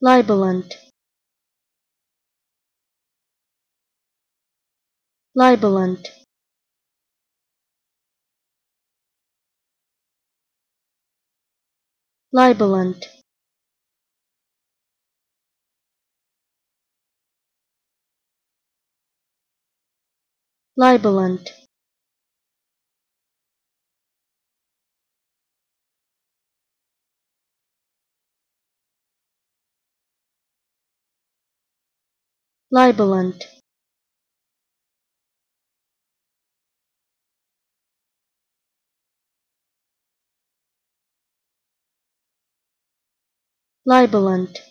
Libellant. Libellant. Libellant. Libellant. Libellant. Libellant.